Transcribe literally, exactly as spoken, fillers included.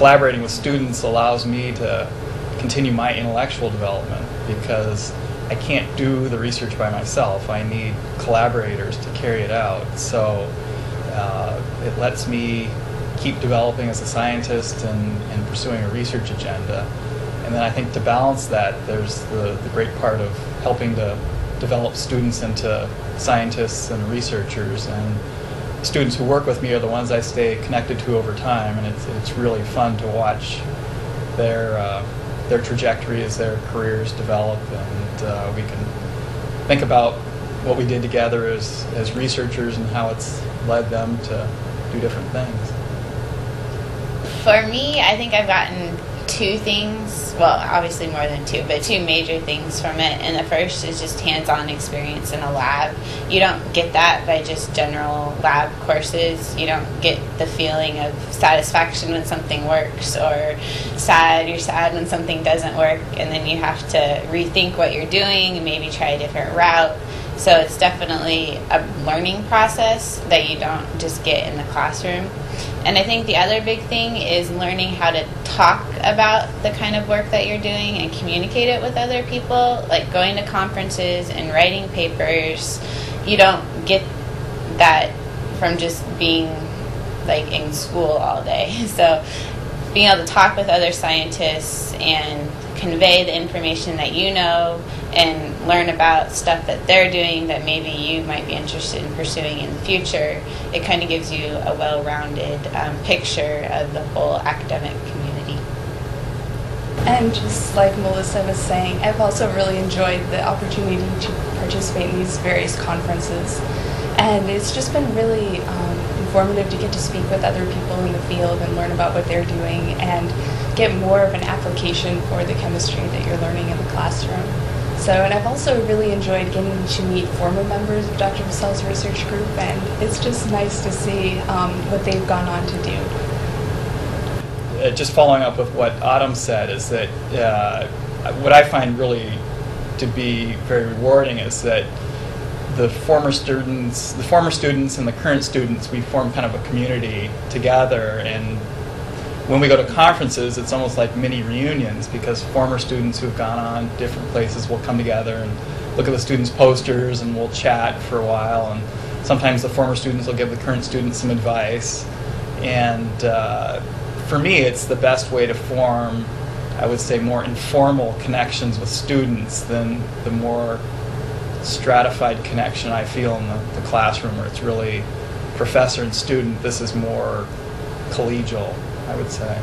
collaborating with students allows me to continue my intellectual development, because I can't do the research by myself. I need collaborators to carry it out. So uh, it lets me keep developing as a scientist and, and pursuing a research agenda. And then I think to balance that, there's the, the great part of helping to develop students into scientists and researchers. And students who work with me are the ones I stay connected to over time, and it's, it's really fun to watch their, uh, their trajectory as their careers develop, and uh, we can think about what we did together as, as researchers and how it's led them to do different things. For me, I think I've gotten two things, well, obviously more than two, but two major things from it. And the first is just hands-on experience in a lab. You don't get that by just general lab courses. You don't get the feeling of satisfaction when something works, or sad, you're sad when something doesn't work, and then you have to rethink what you're doing and maybe try a different route. So it's definitely a learning process that you don't just get in the classroom. And I think the other big thing is learning how to talk about the kind of work that you're doing and communicate it with other people, like going to conferences and writing papers. You don't get that from just being like in school all day. So being able to talk with other scientists and convey the information that you know and learn about stuff that they're doing that maybe you might be interested in pursuing in the future, it kind of gives you a well-rounded um, picture of the whole academic community. And just like Melissa was saying, I've also really enjoyed the opportunity to participate in these various conferences, and it's just been really um, informative to get to speak with other people in the field and learn about what they're doing and get more of an application for the chemistry that you're learning in the classroom. So, and I've also really enjoyed getting to meet former members of Doctor Bussell's research group, and it's just nice to see um, what they've gone on to do. Uh, just following up with what Autumn said, is that uh, what I find really to be very rewarding is that the former students, the former students and the current students, we form kind of a community together. And when we go to conferences, it's almost like mini reunions, because former students who've gone on different places will come together and look at the students' posters, and we'll chat for a while. And sometimes the former students will give the current students some advice. And uh, for me, it's the best way to form, I would say, more informal connections with students than the more stratified connection I feel in the, the classroom, where it's really professor and student. This is more collegial, I would say.